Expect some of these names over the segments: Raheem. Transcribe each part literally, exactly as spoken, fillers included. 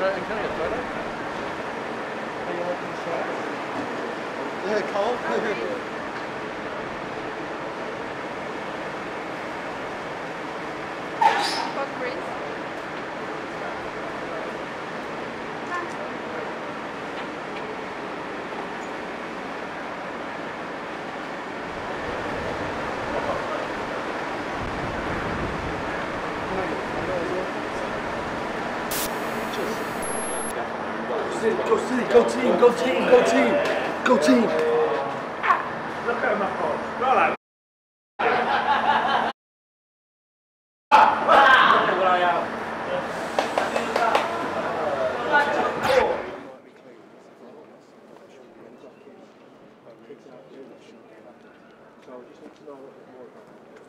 Australia, can I get a photo? Are you like in Australia? Is it cold? Go team, go team, go team, go team, go team. Look at my phone. Not like that. Look at what I have. So I just need to know a little bit more about it. First.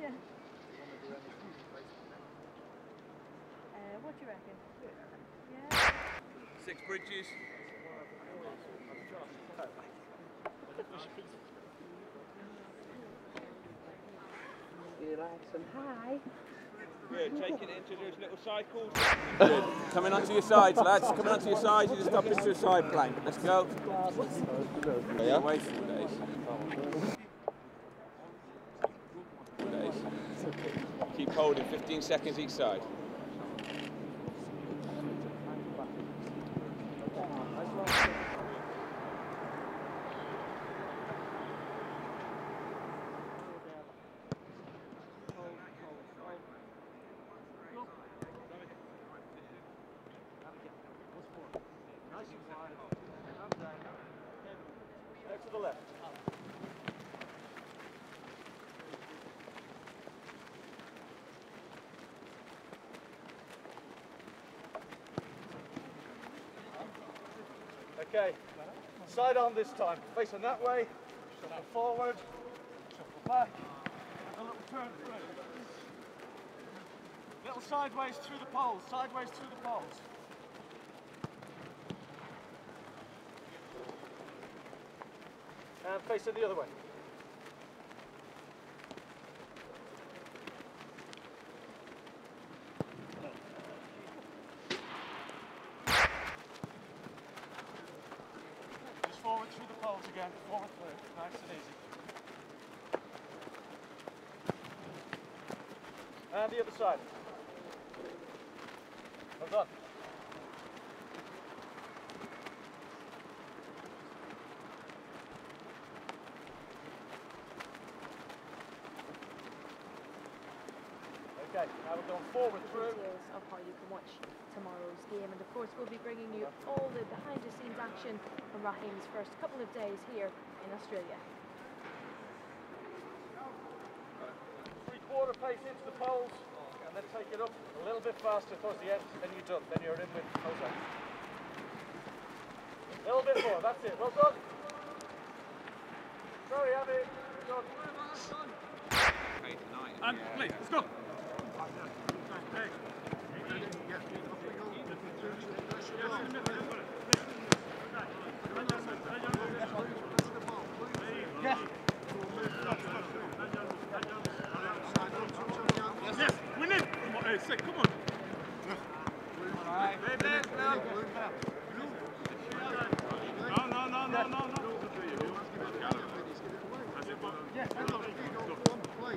Yeah. Uh, what do you reckon? Yeah. Six bridges. Some high. Good, take it into those little side calls. Good. Coming onto your sides, lads. Coming onto your sides, you just stop into a side plank. Let's go. Yeah. Away four days. Four days. Keep holding, fifteen seconds each side. To the left. Okay, side arm this time, facing that way, shuffle forward, shuffle back, and a little turn through. Little sideways through the poles, sideways through the poles. And face it the other way. Just forward through the poles again, forward through, nice and easy. And the other side. Well done. Okay, now we're going forward through. Videos of how you can watch tomorrow's game, and of course we'll be bringing you all the behind the scenes action from Raheem's first couple of days here in Australia. Three quarter pace into the poles and then take it up a little bit faster towards the end, then you're done, then you're in with Jose. A little bit more, that's it, well done. Sorry, Abby. And play, let's go. Come on. No, no, no, no, no, no. Yes, I don't think you don't want to play.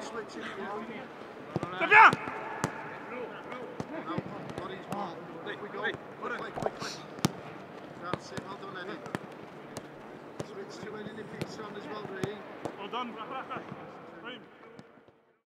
Switch to an indie piece on as well, Raheem. Well done.